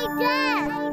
I did.